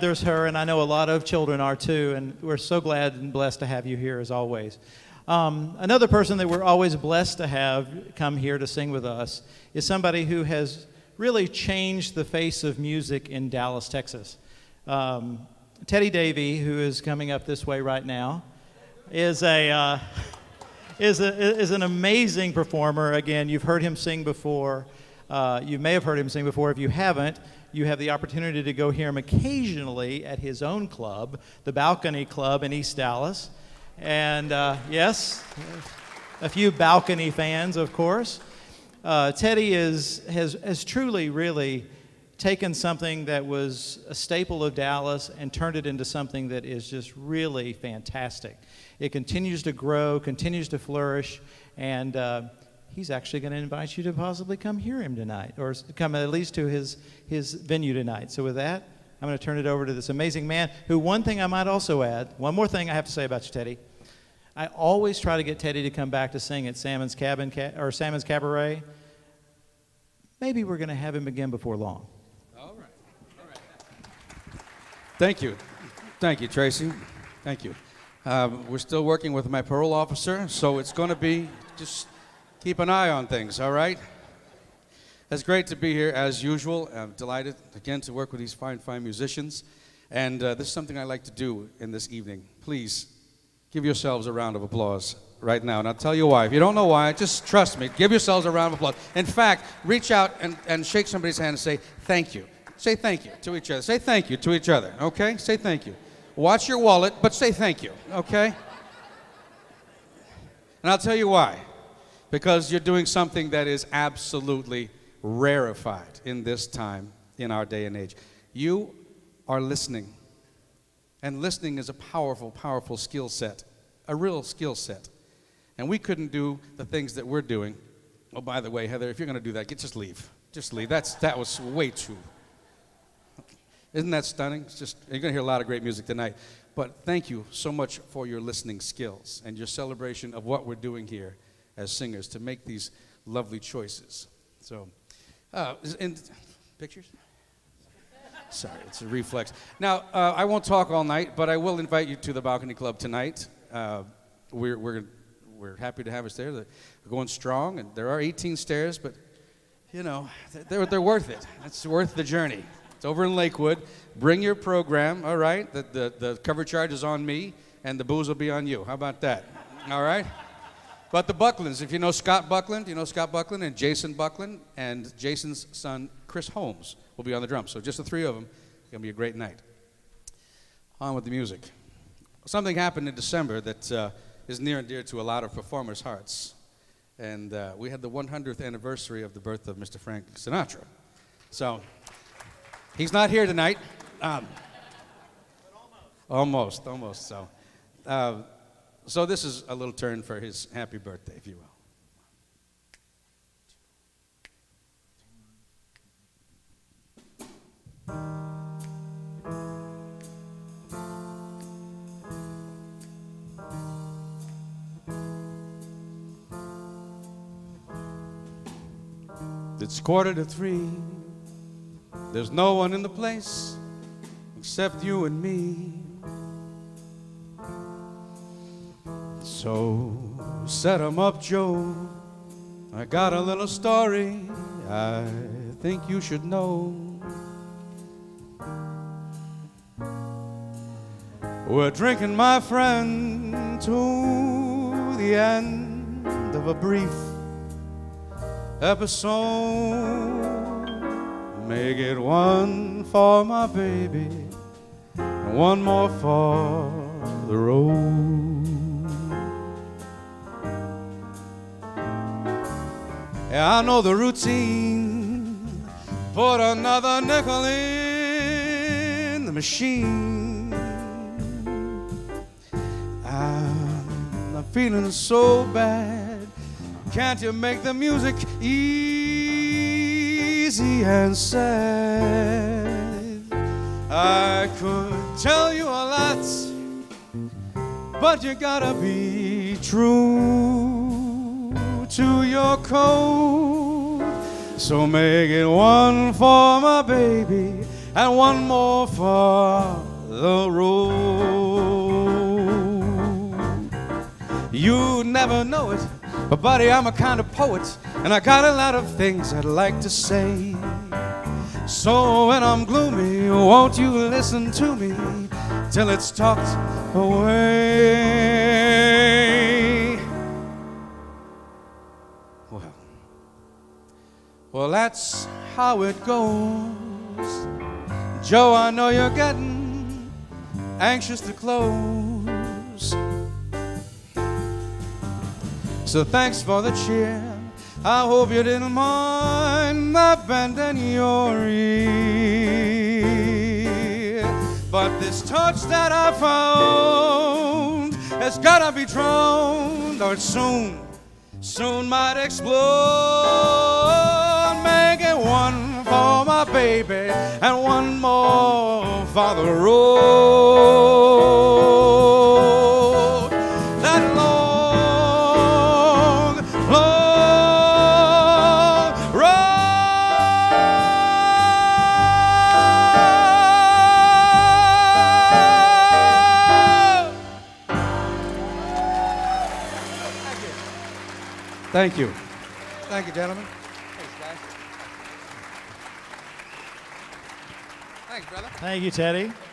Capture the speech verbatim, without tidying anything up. There's her, and I know a lot of children are too, and we're so glad and blessed to have you here as always. Um, another person that we're always blessed to have come here to sing with us is somebody who has really changed the face of music in Dallas, Texas. Um, Teddy Davey, who is coming up this way right now, is a, uh, is a is an amazing performer. Again, you've heard him sing before. Uh, you may have heard him sing before. If you haven't, you have the opportunity to go hear him occasionally at his own club, The Balcony Club in East Dallas. And uh, yes, a few balcony fans, of course. Uh, Teddy is, has, has truly, really taken something that was a staple of Dallas and turned it into something that is just really fantastic. It continues to grow, continues to flourish, and uh, he's actually going to invite you to possibly come hear him tonight, or come at least to his, his venue tonight. So with that, I'm going to turn it over to this amazing man who, one thing I might also add, one more thing I have to say about you, Teddy. I always try to get Teddy to come back to sing at Salmon's Cabin or Salmon's Cabaret. Maybe we're going to have him again before long. All right. All right. Thank you. Thank you, Tracy. Thank you. Um, we're still working with my parole officer, so it's going to be just... keep an eye on things, all right? It's great to be here as usual. I'm delighted, again, to work with these fine, fine musicians. And uh, this is something I like to do in this evening. Please, give yourselves a round of applause right now. And I'll tell you why. If you don't know why, just trust me. Give yourselves a round of applause. In fact, reach out and, and shake somebody's hand and say, thank you. Say thank you to each other. Say thank you to each other, okay? Say thank you. Watch your wallet, but say thank you, okay? And I'll tell you why. Because you're doing something that is absolutely rarefied in this time, in our day and age. You are listening. And listening is a powerful, powerful skill set, a real skill set. And we couldn't do the things that we're doing. Oh, by the way, Heather, if you're going to do that, just leave. Just leave. That's, that was way too. Isn't that stunning? It's just, you're going to hear a lot of great music tonight. But thank you so much for your listening skills and your celebration of what we're doing here as singers, to make these lovely choices. So, uh, and pictures? Sorry, it's a reflex. Now, uh, I won't talk all night, but I will invite you to the Balcony Club tonight. Uh, we're, we're, we're happy to have us there. They're going strong, and there are eighteen stairs, but, you know, they're, they're worth it. It's worth the journey. It's over in Lakewood. Bring your program, all right? The, the, the cover charge is on me, and the booze will be on you. How about that? All right? But the Bucklands, if you know Scott Buckland, you know Scott Buckland and Jason Buckland, and Jason's son, Chris Holmes, will be on the drums. So just the three of them, it's going to be a great night. On with the music. Something happened in December that uh, is near and dear to a lot of performers' hearts. And uh, we had the one hundredth anniversary of the birth of Mister Frank Sinatra. So he's not here tonight. Um, but almost. Almost, almost. So. Uh, So this is a little turn for his happy birthday, if you will. It's quarter to three. There's no one in the place except you and me. So set 'em up, Joe. I got a little story I think you should know. We're drinking, my friend, to the end of a brief episode. Make it one for my baby and one more for the road. I know the routine. Put another nickel in the machine. I'm feeling so bad. Can't you make the music easy and sad? I could tell you a lot, but you gotta be true to your code. So make it one for my baby and one more for the road. You never know it, but buddy, I'm a kind of poet, and I got a lot of things I'd like to say. So when I'm gloomy, won't you listen to me till it's tucked away? Well, well, that's how it goes. Joe, I know you're getting anxious to close, so thanks for the cheer. I hope you didn't mind my bending your ear. But this touch that I found has gotta be drowned, or it soon, soon might explode. Make it one for my baby and one more for the road. That Thank you. Thank you, gentlemen. Thanks, guys. Thanks, brother. Thank you, Teddy.